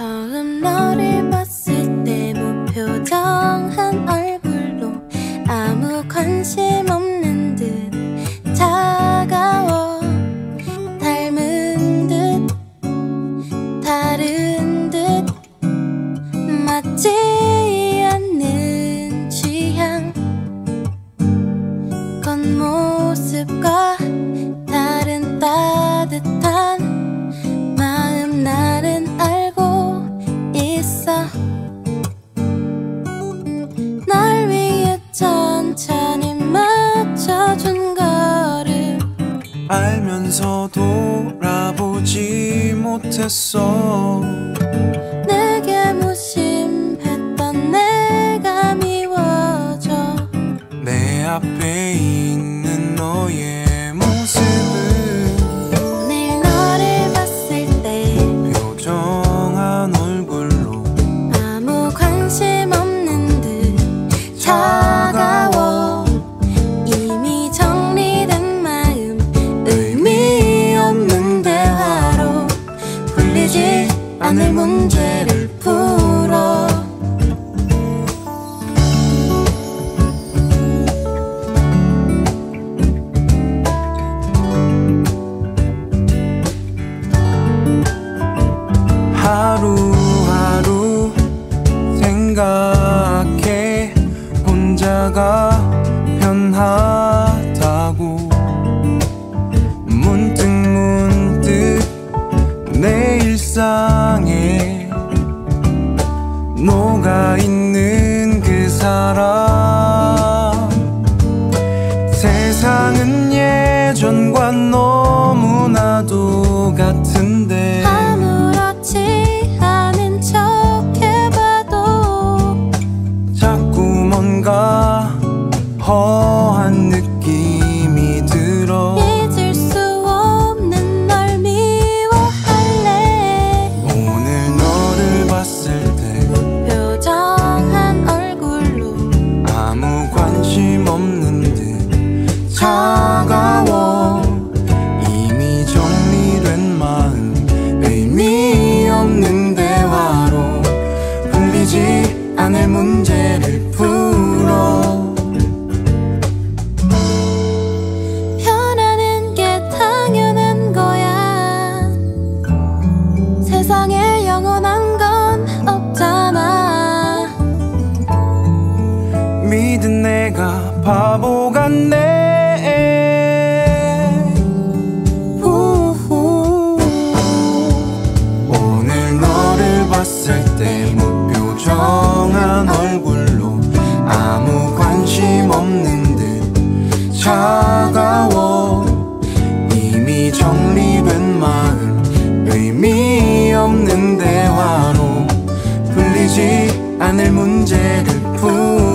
처음 너를 봤을 때 무표정한 얼굴로 아무 관심 없는 듯 차가워 닮은 듯 다른 듯 맞지 않는 취향 겉모습과 다른 따뜻한 마음 나는 알고 있어 날 위해 천천히 맞춰준 거를 알면서 돌아보지 못했어 내게 무심했던 내가 미워져 내 앞에 있는 너의 오늘 문제를 풀어 하루하루 생각해 혼자가 편하다고 문득 내 일상에 녹아있는 그 사람 세상은 예전과 너무나도 같은데 아무렇지 않은 척 해봐도 자꾸 뭔가 허한 느낌이 들어 차가워 이미 정리된 마음 의미 없는 대화로 풀리지 않을 문제를 풀어 변하는 게 당연한 거야 세상에 영원한 건 없잖아 믿은 내가 바보 같네 봤을 때 무표정한 얼굴로 아무 관심 없는 듯 차가워 이미 정리된 마음 의미 없는 대화로 풀리지 않을 문제를 풀어